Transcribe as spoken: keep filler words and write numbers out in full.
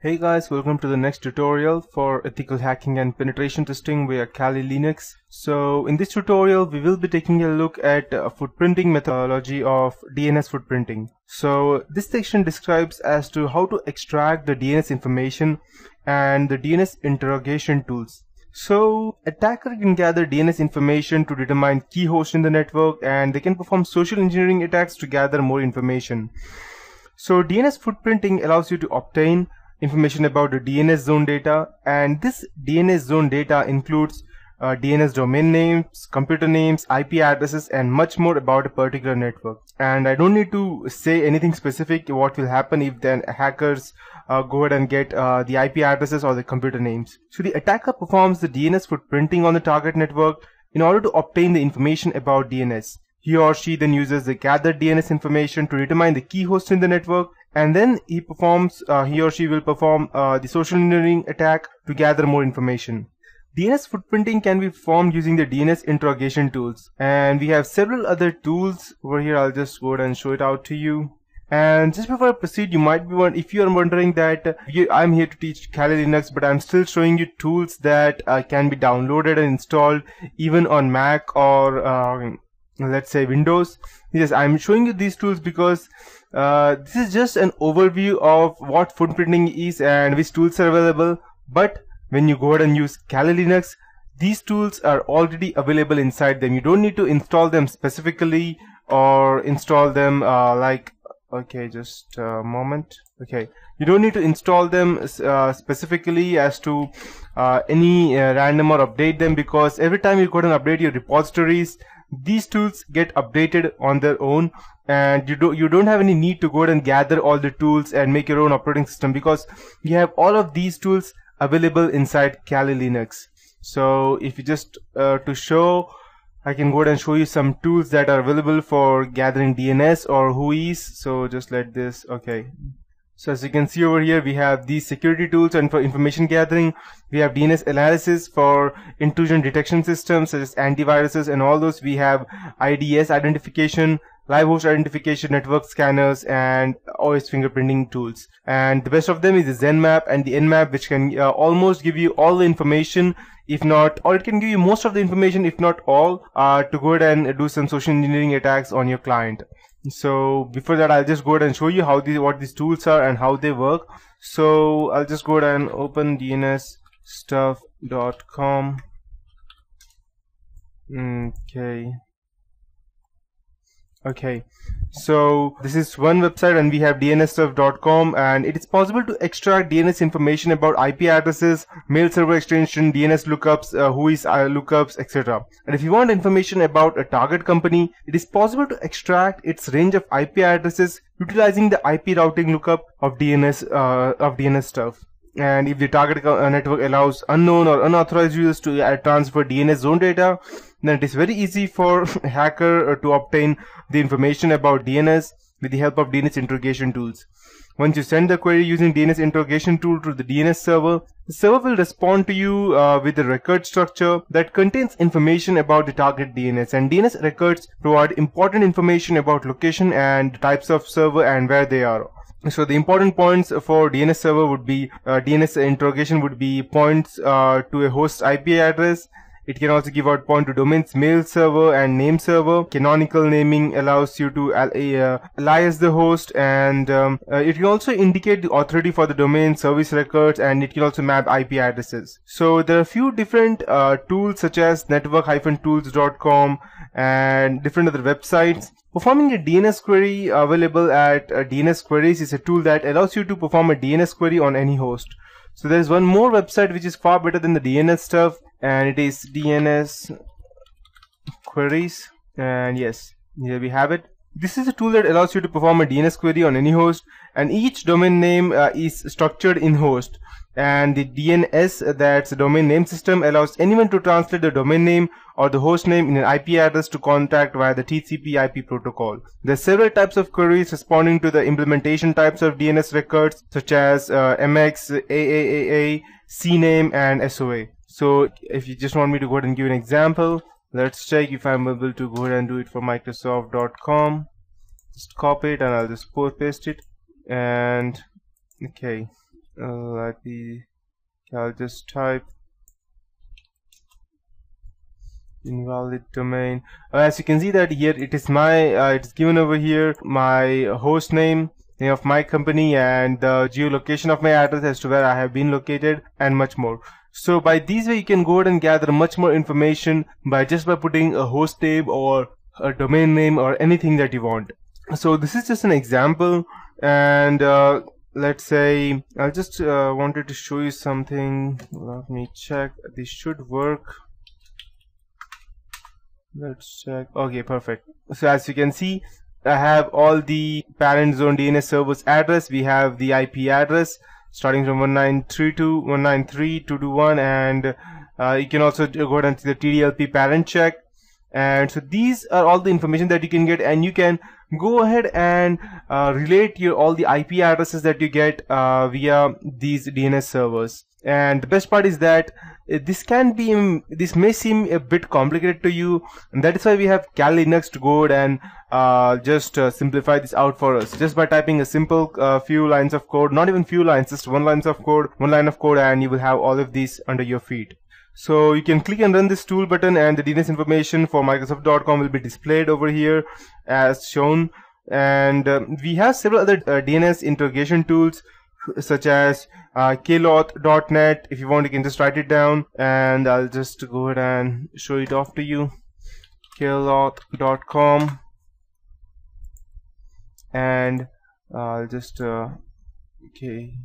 Hey guys, welcome to the next tutorial for ethical hacking and penetration testing via Kali Linux. So in this tutorial we will be taking a look at uh, footprinting methodology of D N S footprinting. So this section describes as to how to extract the D N S information and the D N S interrogation tools. So attacker can gather D N S information to determine key hosts in the network, and they can perform social engineering attacks to gather more information. So D N S footprinting allows you to obtain information about the D N S zone data, and this D N S zone data includes uh, D N S domain names, computer names, I P addresses, and much more about a particular network. And I don't need to say anything specific what will happen if then hackers uh, go ahead and get uh, the I P addresses or the computer names. So the attacker performs the D N S footprinting on the target network in order to obtain the information about D N S. He or she then uses the gathered D N S information to determine the key host in the network, and then he performs, uh, he or she will perform uh, the social engineering attack to gather more information. D N S footprinting can be performed using the D N S interrogation tools, and we have several other tools over here. I'll just go ahead and show it out to you. And just before I proceed, you might be wondering, if you are wondering that uh, I'm here to teach Kali Linux, but I'm still showing you tools that uh, can be downloaded and installed even on Mac or uh, let's say Windows. Yes, I'm showing you these tools because uh, this is just an overview of what footprinting is and which tools are available. But when you go ahead and use Kali Linux, these tools are already available inside them. You don't need to install them specifically or install them uh, like, okay, just a moment. Okay, you don't need to install them uh, specifically as to uh, any uh, random or update them, because every time you go ahead and update your repositories, these tools get updated on their own, and you do you don't have any need to go ahead and gather all the tools and make your own operating system, because you have all of these tools available inside Kali Linux. So if you just uh, to show, I can go ahead and show you some tools that are available for gathering D N S or WHOIS. So just let this, okay. So as you can see over here, we have these security tools and for information gathering. We have D N S analysis for intrusion detection systems such as antiviruses and all those. We have I D S identification, live host identification, network scanners, and O S fingerprinting tools. And the best of them is the Zenmap and the Nmap, which can uh, almost give you all the information, if not, or it can give you most of the information, if not all, uh, to go ahead and do some social engineering attacks on your client. So before that, I'll just go ahead and show you how these what these tools are and how they work. So I'll just go ahead and open D N S stuff dot com. Okay. Okay, so this is one website, and we have D N S stuff dot com, and it is possible to extract D N S information about I P addresses, mail server extension, D N S lookups, uh, WHOIS uh, lookups, et cetera. And if you want information about a target company, it is possible to extract its range of I P addresses utilizing the I P routing lookup of D N S uh, of D N S stuff. And if the target network allows unknown or unauthorized users to uh, transfer D N S zone data, then it is very easy for a hacker to obtain the information about D N S with the help of D N S interrogation tools. Once you send the query using D N S interrogation tool to the D N S server, the server will respond to you uh, with a record structure that contains information about the target D N S. And D N S records provide important information about location and types of server and where they are. So the important points for D N S server would be uh, D N S interrogation would be points uh, to a host I P address. It can also give out point to domains, mail server, and name server. Canonical naming allows you to uh, alias the host, and um, uh, it can also indicate the authority for the domain, service records, and it can also map I P addresses. So there are a few different uh, tools such as network dash tools dot com and different other websites. Performing a D N S query available at uh, D N S Queries is a tool that allows you to perform a D N S query on any host. So there is one more website which is far better than the D N S stuff, and it is D N S Queries, and yes, here we have it. This is a tool that allows you to perform a D N S query on any host, and each domain name uh, is structured in host, and the D N S, that's the domain name system, allows anyone to translate the domain name or the host name in an I P address to contact via the T C P I P protocol. There are several types of queries responding to the implementation types of D N S records such as uh, M X, triple A, C NAME, and S O A. So if you just want me to go ahead and give an example, let's check if I'm able to go ahead and do it for Microsoft dot com. Just copy it and I'll just paste it, and okay. uh, let me I'll just type invalid domain. Uh, as you can see that here it is my uh, it's given over here my host name, name of my company, and the geolocation of my address as to where I have been located, and much more. So by these way you can go ahead and gather much more information by just by putting a host name or a domain name or anything that you want. So this is just an example, and uh, let's say I just uh, wanted to show you something. Let me check, this should work. Let's check. Okay, perfect. So as you can see, I have all the parent zone D N S server's address. We have the I P address starting from one nine three two dot one nine three dot two dot one, and uh, you can also go ahead and see the T D L P parent check. And so these are all the information that you can get, and you can go ahead and uh, relate your all the I P addresses that you get uh, via these D N S servers. And the best part is that this can be this may seem a bit complicated to you, and that is why we have Kali Linux to go ahead and uh, just uh, simplify this out for us, just by typing a simple uh, few lines of code, not even few lines, just one lines of code one line of code, and you will have all of these under your feet. So you can click and run this tool button, and the D N S information for Microsoft dot com will be displayed over here as shown. And uh, we have several other uh, D N S interrogation tools such as uh, kloth dot net. If you want, you can just write it down, and I'll just go ahead and show it off to you. kloth dot com, and I'll just uh, okay.